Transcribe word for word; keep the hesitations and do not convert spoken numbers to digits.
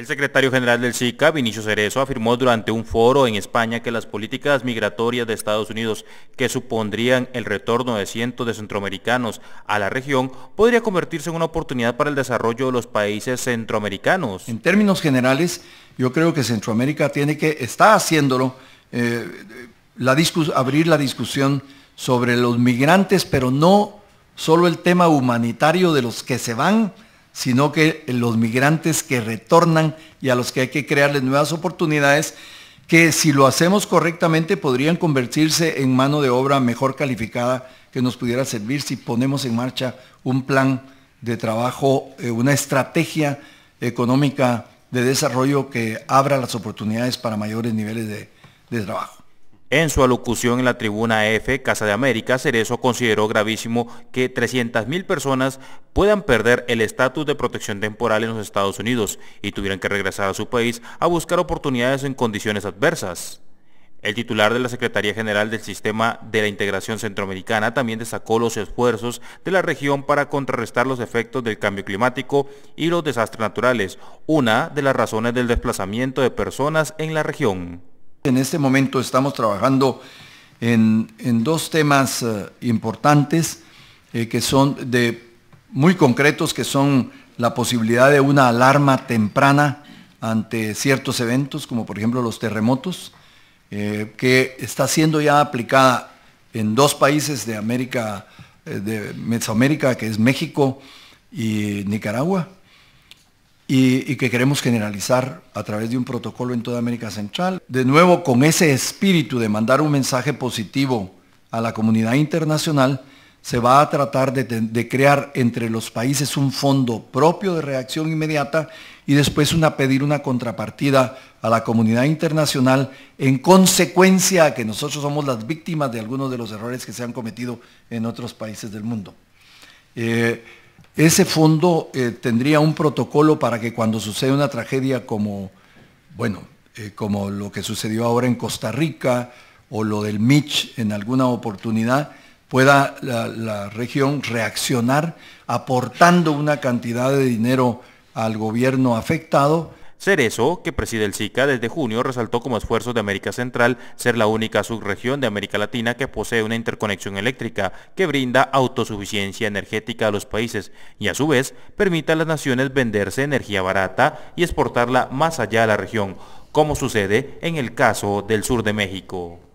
El secretario general del SICA, Vinicio Cerezo, afirmó durante un foro en España que las políticas migratorias de Estados Unidos, que supondrían el retorno de cientos de centroamericanos a la región, podría convertirse en una oportunidad para el desarrollo de los países centroamericanos. En términos generales, yo creo que Centroamérica tiene que, está haciéndolo, eh, la discus- abrir la discusión sobre los migrantes, pero no solo el tema humanitario de los que se van, sino que los migrantes que retornan y a los que hay que crearles nuevas oportunidades, que si lo hacemos correctamente podrían convertirse en mano de obra mejor calificada que nos pudiera servir si ponemos en marcha un plan de trabajo, eh, una estrategia económica de desarrollo que abra las oportunidades para mayores niveles de, de trabajo. En su alocución en la tribuna F, Casa de América, Cerezo consideró gravísimo que trescientas mil personas puedan perder el estatus de protección temporal en los Estados Unidos y tuvieran que regresar a su país a buscar oportunidades en condiciones adversas. El titular de la Secretaría General del Sistema de la Integración Centroamericana también destacó los esfuerzos de la región para contrarrestar los efectos del cambio climático y los desastres naturales, una de las razones del desplazamiento de personas en la región. En este momento estamos trabajando en, en dos temas uh, importantes eh, que son de, muy concretos, que son la posibilidad de una alarma temprana ante ciertos eventos, como por ejemplo los terremotos, eh, que está siendo ya aplicada en dos países de América, eh, de Mesoamérica, que es México y Nicaragua, y que queremos generalizar a través de un protocolo en toda América Central. De nuevo, con ese espíritu de mandar un mensaje positivo a la comunidad internacional, se va a tratar de, de crear entre los países un fondo propio de reacción inmediata y después una, pedir una contrapartida a la comunidad internacional en consecuencia a que nosotros somos las víctimas de algunos de los errores que se han cometido en otros países del mundo. Eh, Ese fondo eh, tendría un protocolo para que cuando sucede una tragedia como, bueno, eh, como lo que sucedió ahora en Costa Rica o lo del Mitch en alguna oportunidad, pueda la, la región reaccionar aportando una cantidad de dinero al gobierno afectado. Cerezo, que preside el SICA desde junio, resaltó como esfuerzo de América Central ser la única subregión de América Latina que posee una interconexión eléctrica que brinda autosuficiencia energética a los países y a su vez permite a las naciones venderse energía barata y exportarla más allá de la región, como sucede en el caso del sur de México.